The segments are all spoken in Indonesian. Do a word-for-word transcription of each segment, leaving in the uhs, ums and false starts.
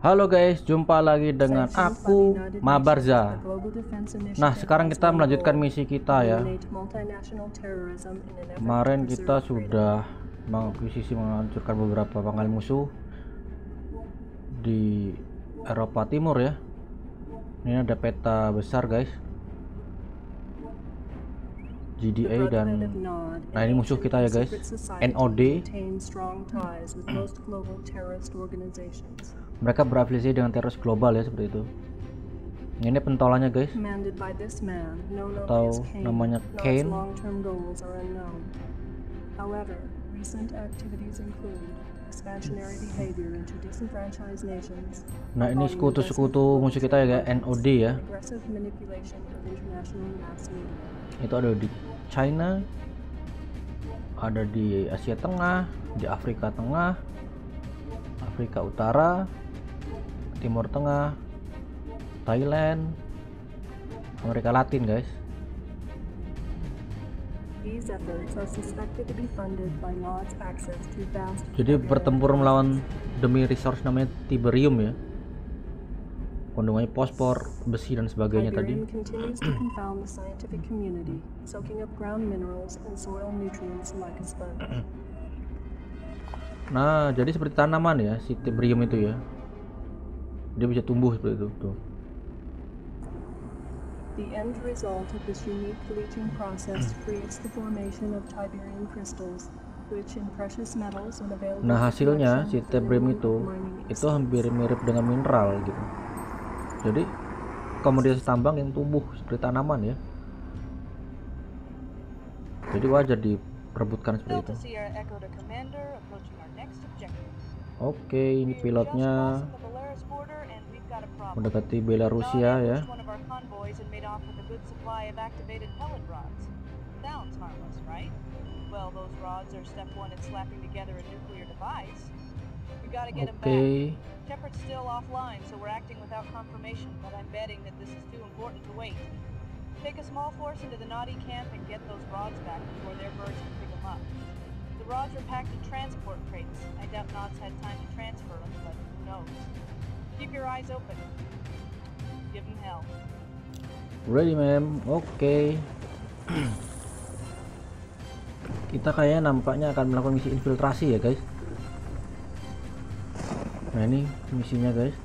Halo guys, jumpa lagi dengan aku Mabarza. Nah, sekarang kita melanjutkan misi kita ya. Kemarin kita sudah mengakuisisi menghancurkan beberapa pangkalan musuh di Eropa Timur ya. Ini ada peta besar guys, G D I dan nah ini musuh kita ya guys, N O D. Mereka berafiliasi dengan teroris global ya, seperti itu. Ini pentolannya guys, atau namanya Kane. Nah ini sekutu-sekutu musuh kita ya, N O D ya. Itu ada di China, ada di Asia Tengah, di Afrika Tengah, Afrika Utara, Timur Tengah, Thailand, Amerika Latin guys. Jadi bertempur melawan demi resource namanya Tiberium ya, kandungannya fosfor, besi dan sebagainya tadi. Nah, jadi seperti tanaman ya, si Tiberium itu ya. Dia bisa tumbuh seperti itu tuh. The end result of this unique bleaching process creates the formation of Tiberium crystals. Nah, hasilnya si Tiberium itu itu hampir mirip dengan mineral gitu. Jadi komoditas tambang yang tumbuh seperti tanaman ya. Jadi wajar diperebutkan seperti itu. Oke, ini pilotnya mendekati Belarusia ya. Oke. Ready, ma'am. Oke. Kita kayaknya nampaknya akan melakukan misi infiltrasi ya guys. Nah ini misinya guys.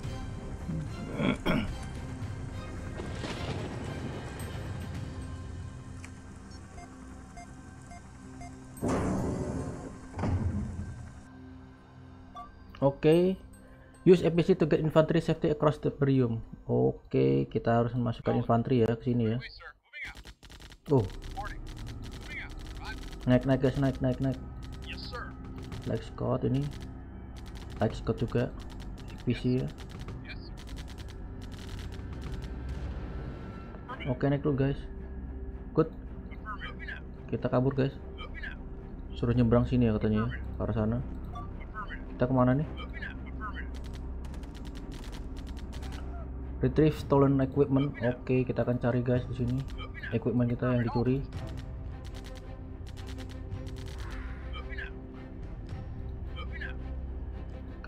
Oke, okay. Use A P C to get infantry safety across the Tiberium. Oke, okay. Kita harus memasukkan infanteri ya ke sini ya. Oh. Naik naik guys, naik naik naik. Alex Scott ini, Alex Scott juga A P C ya. Oke, naik dulu guys. Good. Kita kabur guys. Suruh nyebrang sini ya katanya, ke arah sana. Kita kemana nih? Retrieve stolen equipment. Oke, kita akan cari guys di sini equipment kita yang dicuri.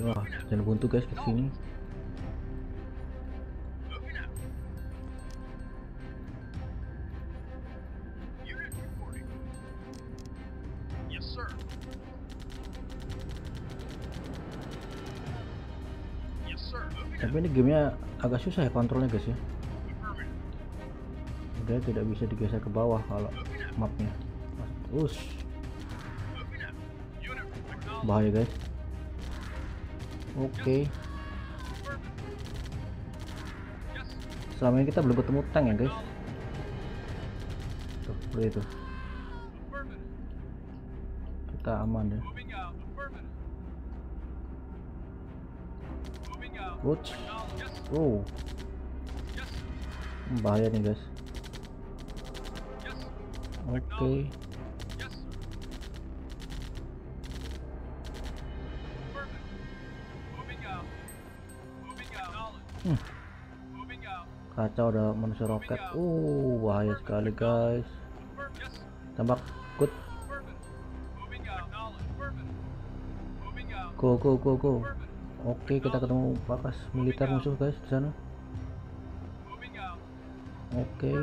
Wah, jangan buntu guys ke sini. Tapi ini gamenya agak susah ya kontrolnya guys ya. Udah tidak bisa digeser ke bawah kalau mapnya. Us. Bahaya guys. Oke, okay. Selama ini kita belum ketemu tank ya guys. Tuh, seperti itu. Kita aman ya. Ouch. Oh, bahaya nih guys. Oke, okay. Hmm. Kacau, udah manusia roket. Uh, bahaya sekali guys. Tembak, good. Go go go go. Oke, kita ketemu bakas militer musuh guys di sana. Oke.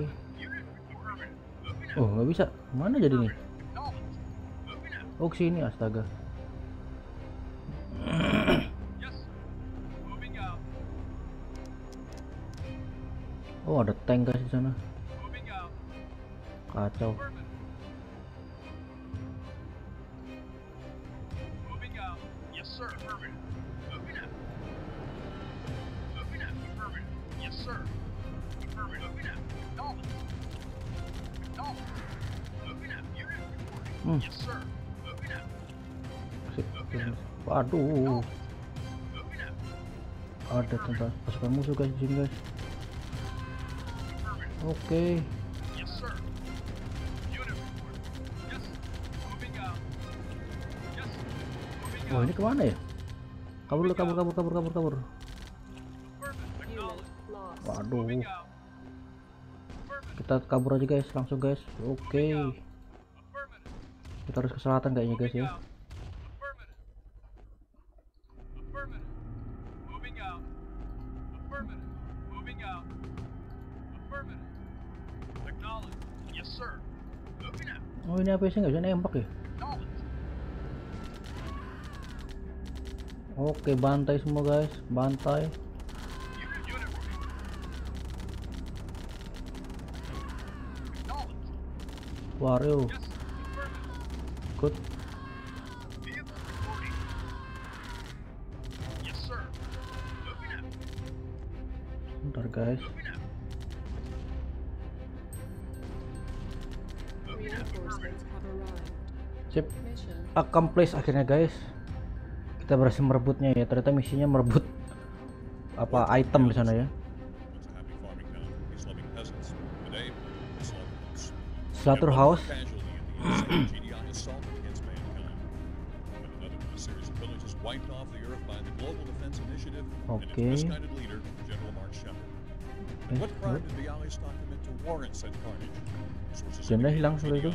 Oh, nggak bisa. Mana jadi nih? Oh, sini, astaga. Oh, ada tank guys di sana. Kacau. Hmm. Waduh, ada tentara pasukan musuh guys di sini guys. Oke. Okay. Wah, ini kemana ya? Kabur lu, kabur, kabur, kabur, kabur, kabur. Waduh. Kita kabur aja guys, langsung guys. Oke. Okay. Kita harus ke selatan kayaknya guys ya. Oh, ini A P C nggak bisa nembak ya. Oke, bantai semua guys, bantai. Wario. Good. Bentar guys. Sip, accomplish akhirnya guys. Kita berhasil merebutnya ya. Ternyata misinya merebut apa item di sana ya. Slater House. Okay. Jamnya hilang sudah itu.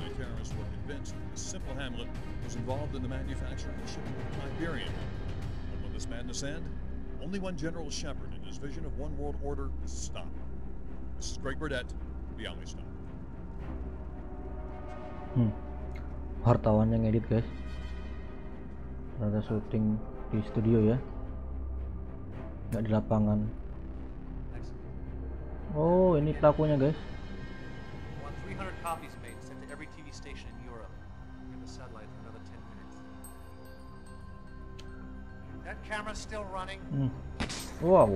Hmm. Hartawan yang edit guys. Ternyata syuting di studio ya, nggak di lapangan. Oh, ini pelakunya guys. Hmm. Wow,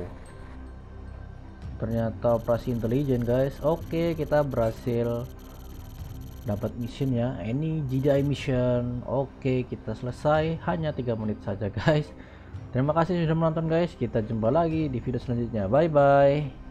ternyata operasi intelijen guys. Oke, kita berhasil dapat mission ya, ini G D I mission. Oke, kita selesai hanya tiga menit saja guys. Terima kasih sudah menonton guys, kita jumpa lagi di video selanjutnya. Bye bye.